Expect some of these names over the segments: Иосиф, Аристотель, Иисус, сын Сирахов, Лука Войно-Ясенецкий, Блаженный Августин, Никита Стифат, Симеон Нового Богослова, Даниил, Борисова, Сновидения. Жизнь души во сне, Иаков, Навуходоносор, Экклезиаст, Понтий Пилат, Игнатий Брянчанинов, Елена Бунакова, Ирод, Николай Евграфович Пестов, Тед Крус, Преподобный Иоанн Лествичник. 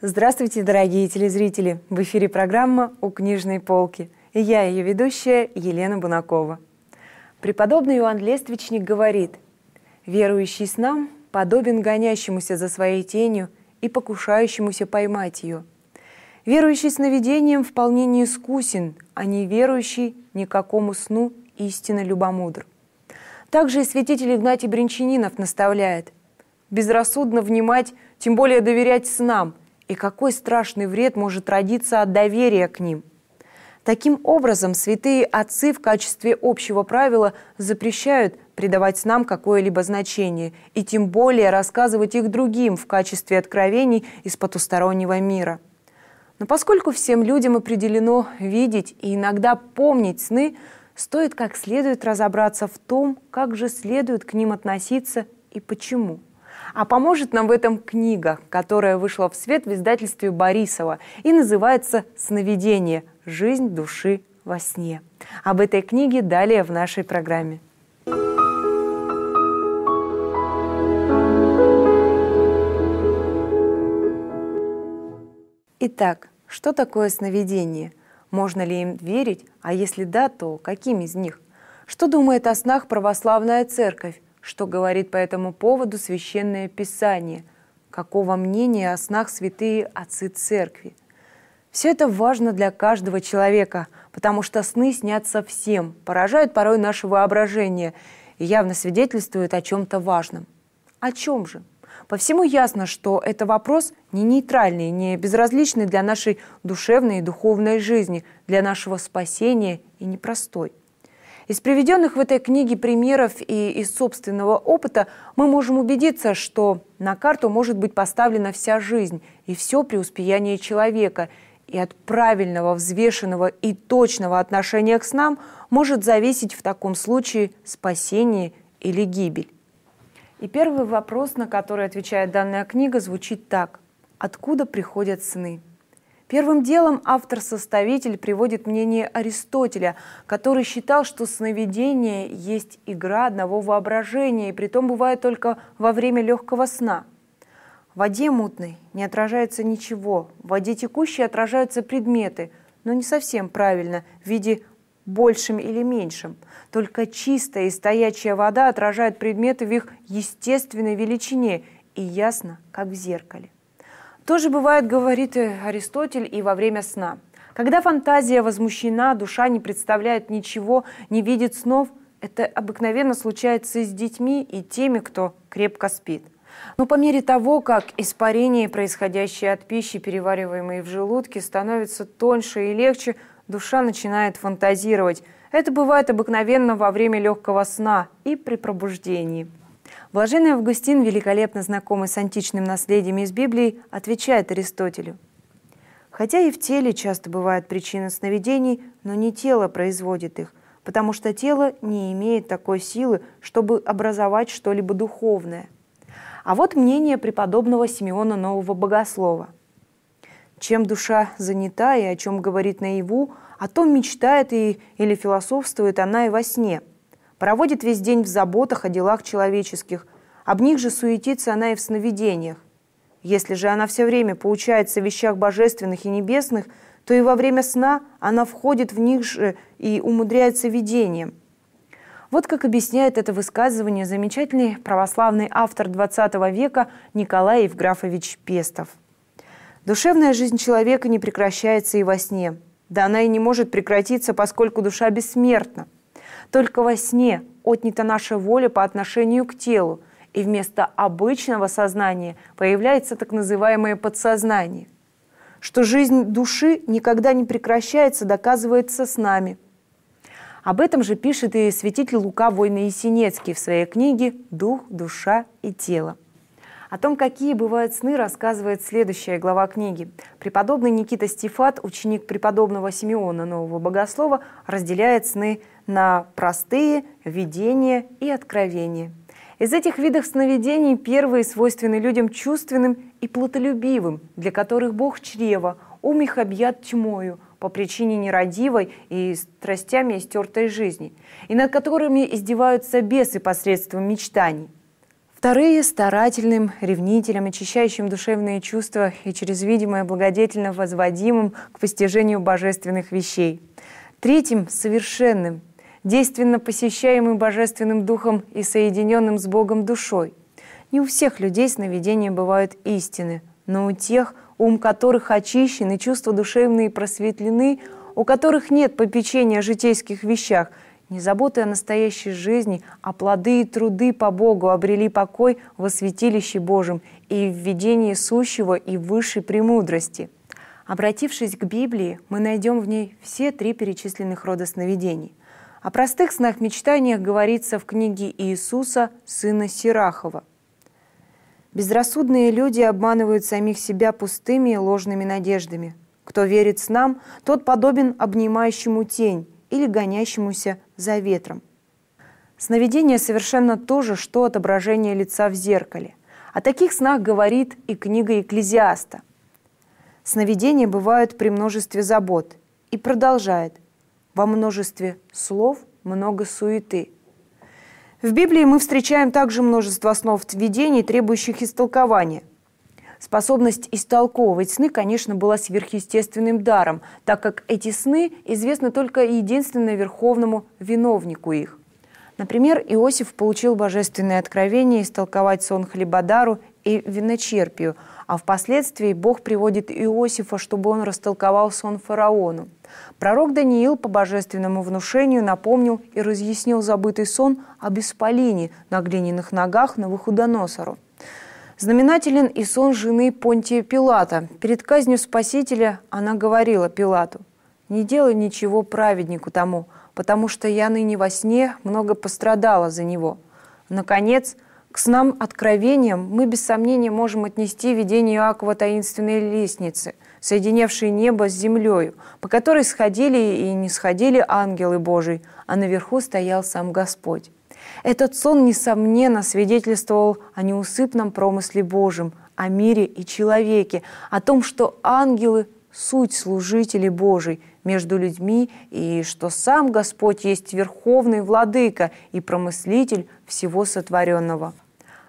Здравствуйте, дорогие телезрители! В эфире программа «У книжной полки». И я, ее ведущая, Елена Бунакова. Преподобный Иоанн Лествичник говорит: «Верующий снам подобен гонящемуся за своей тенью и покушающемуся поймать ее. Верующий сновидением вполне неискусен, а неверующий никакому сну истинно любомудр». Также и святитель Игнатий Брянчанинов наставляет: «Безрассудно внимать, тем более доверять снам, и какой страшный вред может родиться от доверия к ним». Таким образом, святые отцы в качестве общего правила запрещают придавать снам какое-либо значение, и тем более рассказывать их другим в качестве откровений из потустороннего мира. Но поскольку всем людям определено видеть и иногда помнить сны, стоит как следует разобраться в том, как же следует к ним относиться и почему. А поможет нам в этом книга, которая вышла в свет в издательстве Борисова и называется «Сновидения. Жизнь души во сне». Об этой книге далее в нашей программе. Итак, что такое сновидение? Можно ли им верить? А если да, то каким из них? Что думает о снах православная церковь? Что говорит по этому поводу Священное Писание? Какого мнения о снах святые отцы церкви? Все это важно для каждого человека, потому что сны снятся всем, поражают порой наше воображение и явно свидетельствуют о чем-то важном. О чем же? По всему ясно, что это вопрос не нейтральный, не безразличный для нашей душевной и духовной жизни, для нашего спасения и непростой. Из приведенных в этой книге примеров и из собственного опыта мы можем убедиться, что на карту может быть поставлена вся жизнь и все преуспеяние человека, и от правильного, взвешенного и точного отношения к снам может зависеть в таком случае спасение или гибель. И первый вопрос, на который отвечает данная книга, звучит так: откуда приходят сны? Первым делом автор-составитель приводит мнение Аристотеля, который считал, что сновидение есть игра одного воображения, и притом бывает только во время легкого сна. В воде мутной не отражается ничего, в воде текущей отражаются предметы, но не совсем правильно, в виде большим или меньшим. Только чистая и стоячая вода отражает предметы в их естественной величине и ясно, как в зеркале. Тоже бывает, говорит Аристотель, и во время сна. Когда фантазия возмущена, душа не представляет ничего, не видит снов, это обыкновенно случается и с детьми, и теми, кто крепко спит. Но по мере того, как испарение, происходящее от пищи, перевариваемой в желудке, становится тоньше и легче, душа начинает фантазировать. Это бывает обыкновенно во время легкого сна и при пробуждении. Блаженный Августин, великолепно знакомый с античным наследием из Библии, отвечает Аристотелю: «Хотя и в теле часто бывают причины сновидений, но не тело производит их, потому что тело не имеет такой силы, чтобы образовать что-либо духовное». А вот мнение преподобного Симеона Нового Богослова: «Чем душа занята и о чем говорит наяву, о том мечтает или философствует она и во сне. Проводит весь день в заботах о делах человеческих, об них же суетится она и в сновидениях. Если же она все время поучается в вещах божественных и небесных, то и во время сна она входит в них же и умудряется видением». Вот как объясняет это высказывание замечательный православный автор XX века Николай Евграфович Пестов: «Душевная жизнь человека не прекращается и во сне, да она и не может прекратиться, поскольку душа бессмертна. Только во сне отнята наша воля по отношению к телу, и вместо обычного сознания появляется так называемое подсознание. Что жизнь души никогда не прекращается, доказывается снами». Об этом же пишет и святитель Лука Войно-Ясенецкий в своей книге «Дух, душа и тело». О том, какие бывают сны, рассказывает следующая глава книги. Преподобный Никита Стифат, ученик преподобного Симеона Нового Богослова, разделяет сны на простые, видения и откровения. Из этих видов сновидений первые свойственны людям чувственным и плотолюбивым, для которых Бог чрева, ум их объят тьмою по причине нерадивой и страстями истертой жизни, и над которыми издеваются бесы посредством мечтаний. Вторые – старательным, ревнителям, очищающим душевные чувства и через видимое благодетельно возводимым к постижению божественных вещей. Третьим – совершенным, действенно посещаемым Божественным Духом и соединенным с Богом душой. Не у всех людей сновидения бывают истины, но у тех, ум которых очищен и чувства душевные просветлены, у которых нет попечения о житейских вещах, не заботы о настоящей жизни, а плоды и труды по Богу обрели покой во святилище Божьем и в видении сущего и высшей премудрости. Обратившись к Библии, мы найдем в ней все три перечисленных рода сновидений. О простых снах-мечтаниях говорится в книге Иисуса, сына Сирахова. Безрассудные люди обманывают самих себя пустыми и ложными надеждами. Кто верит снам, тот подобен обнимающему тень или гонящемуся за ветром. Сновидение совершенно то же, что отображение лица в зеркале. О таких снах говорит и книга Экклезиаста. Сновидения бывают при множестве забот. И продолжает: во множестве слов много суеты. В Библии мы встречаем также множество снов-видений, требующих истолкования. Способность истолковывать сны, конечно, была сверхъестественным даром, так как эти сны известны только единственно верховному виновнику их. Например, Иосиф получил божественное откровение истолковать сон хлебодару и виночерпию, а впоследствии Бог приводит Иосифа, чтобы он растолковал сон фараону. Пророк Даниил по божественному внушению напомнил и разъяснил забытый сон об исполине на глиняных ногах Навуходоносору. Знаменателен и сон жены Понтия Пилата. Перед казнью Спасителя она говорила Пилату: «Не делай ничего праведнику тому, потому что я ныне во сне много пострадала за него». Наконец, к снам-откровениям мы без сомнения можем отнести видение Иакова таинственной лестницы, соединявшей небо с землею, по которой сходили и не сходили ангелы Божии, а наверху стоял сам Господь. Этот сон, несомненно, свидетельствовал о неусыпном промысле Божьем, о мире и человеке, о том, что ангелы – суть служителей Божьей между людьми, и что сам Господь есть верховный владыка и промыслитель всего сотворенного.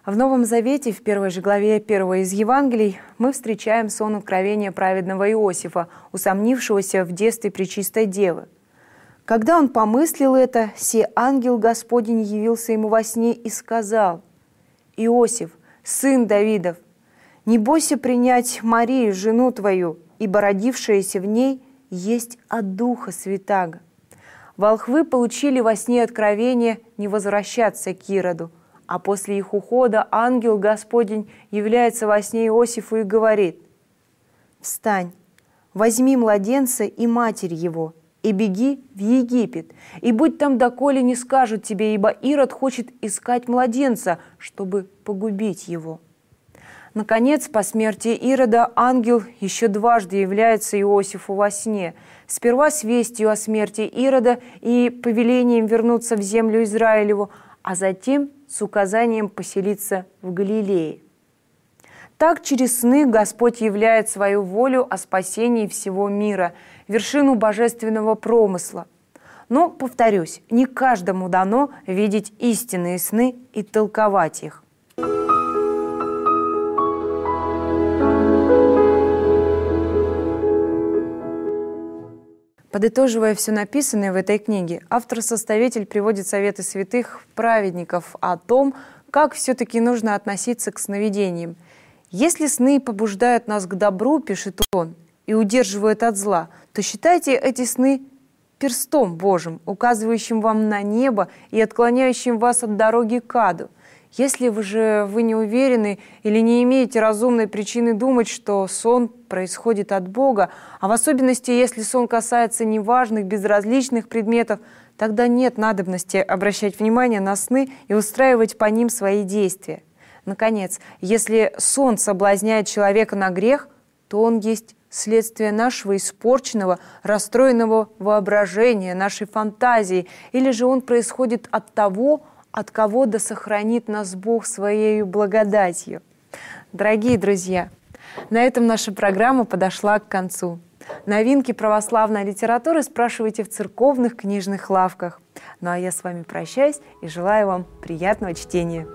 В Новом Завете, в первой же главе первого из Евангелий, мы встречаем сон откровения праведного Иосифа, усомнившегося в детстве Пречистой Девы. Когда он помыслил это, се ангел Господень явился ему во сне и сказал: «Иосиф, сын Давидов, не бойся принять Марию, жену твою, ибо родившаяся в ней есть от Духа Святаго». Волхвы получили во сне откровение не возвращаться к Ироду, а после их ухода ангел Господень является во сне Иосифу и говорит: «Встань, возьми младенца и матерь его, и беги в Египет, и будь там, доколе не скажут тебе, ибо Ирод хочет искать младенца, чтобы погубить его». Наконец, по смерти Ирода ангел еще дважды является Иосифу во сне. Сперва с вестью о смерти Ирода и повелением вернуться в землю Израилеву, а затем с указанием поселиться в Галилее. Так через сны Господь являет свою волю о спасении всего мира, вершину божественного промысла. Но, повторюсь, не каждому дано видеть истинные сны и толковать их. Подытоживая все написанное в этой книге, автор-составитель приводит советы святых праведников о том, как все-таки нужно относиться к сновидениям. «Если сны побуждают нас к добру, — пишет он, — и удерживают от зла, то считайте эти сны перстом Божьим, указывающим вам на небо и отклоняющим вас от дороги к аду. Если вы не уверены или не имеете разумной причины думать, что сон происходит от Бога, а в особенности, если сон касается неважных, безразличных предметов, тогда нет надобности обращать внимание на сны и устраивать по ним свои действия. Наконец, если сон соблазняет человека на грех, то он есть следствие нашего испорченного, расстроенного воображения, нашей фантазии, или же он происходит от того, от кого да сохранит нас Бог своей благодатью. Дорогие друзья, на этом наша программа подошла к концу. Новинки православной литературы спрашивайте в церковных книжных лавках. Ну а я с вами прощаюсь и желаю вам приятного чтения.